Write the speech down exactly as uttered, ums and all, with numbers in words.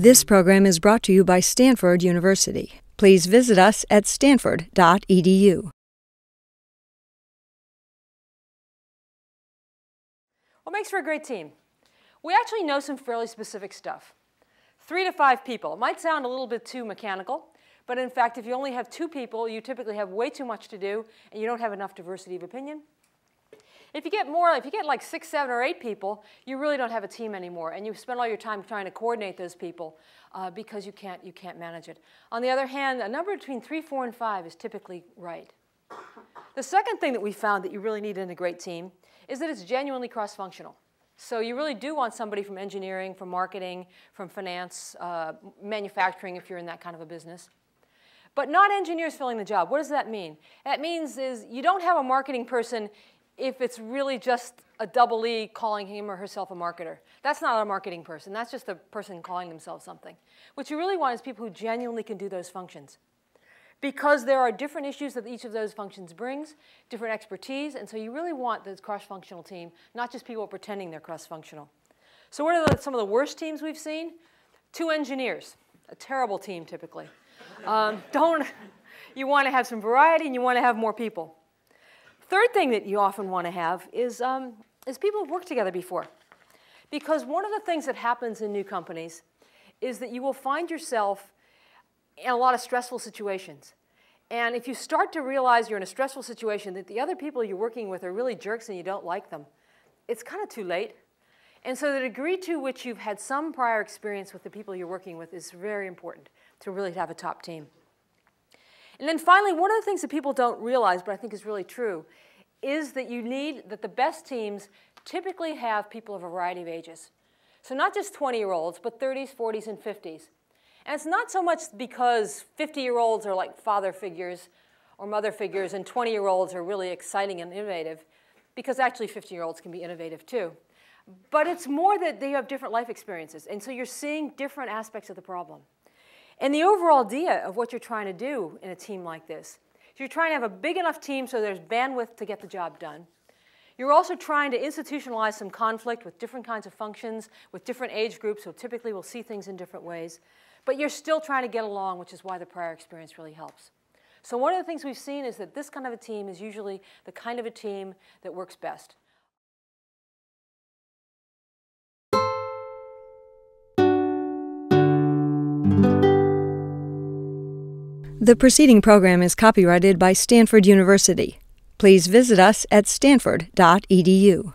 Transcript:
This program is brought to you by Stanford University. Please visit us at stanford dot e d u. What makes for a great team? We actually know some fairly specific stuff. Three to five people. It might sound a little bit too mechanical, but in fact, if you only have two people, you typically have way too much to do, and you don't have enough diversity of opinion. If you get more, if you get like six, seven, or eight people, you really don't have a team anymore, and you spend all your time trying to coordinate those people uh, because you can't, you can't manage it. On the other hand, a number between three, four, and five is typically right. The second thing that we found that you really need in a great team is that it's genuinely cross-functional. So you really do want somebody from engineering, from marketing, from finance, uh, manufacturing if you're in that kind of a business. But not engineers filling the job. What does that mean? That means is you don't have a marketing person if it's really just a double E calling him or herself a marketer. That's not a marketing person. That's just a person calling themselves something. What you really want is people who genuinely can do those functions, because there are different issues that each of those functions brings, different expertise, and so you really want this cross-functional team, not just people pretending they're cross-functional. So what are the, some of the worst teams we've seen? Two engineers, a terrible team typically. Um, don't, you want to have some variety and you want to have more people. Third thing that you often want to have is, um, is people who've worked together before. Because one of the things that happens in new companies is that you will find yourself in a lot of stressful situations. And if you start to realize you're in a stressful situation, that the other people you're working with are really jerks and you don't like them, it's kind of too late. And so the degree to which you've had some prior experience with the people you're working with is very important to really have a top team. And then finally, one of the things that people don't realize, but I think is really true, is that you need, that the best teams typically have people of a variety of ages. So not just twenty-year-olds, but thirties, forties, and fifties. And it's not so much because fifty-year-olds are like father figures or mother figures and twenty-year-olds are really exciting and innovative, because actually fifty-year-olds can be innovative too. But it's more that they have different life experiences, and so you're seeing different aspects of the problem. And the overall idea of what you're trying to do in a team like this is you're trying to have a big enough team so there's bandwidth to get the job done. You're also trying to institutionalize some conflict with different kinds of functions, with different age groups, so typically we'll see things in different ways. But you're still trying to get along, which is why the prior experience really helps. So one of the things we've seen is that this kind of a team is usually the kind of a team that works best. The preceding program is copyrighted by Stanford University. Please visit us at stanford dot e d u.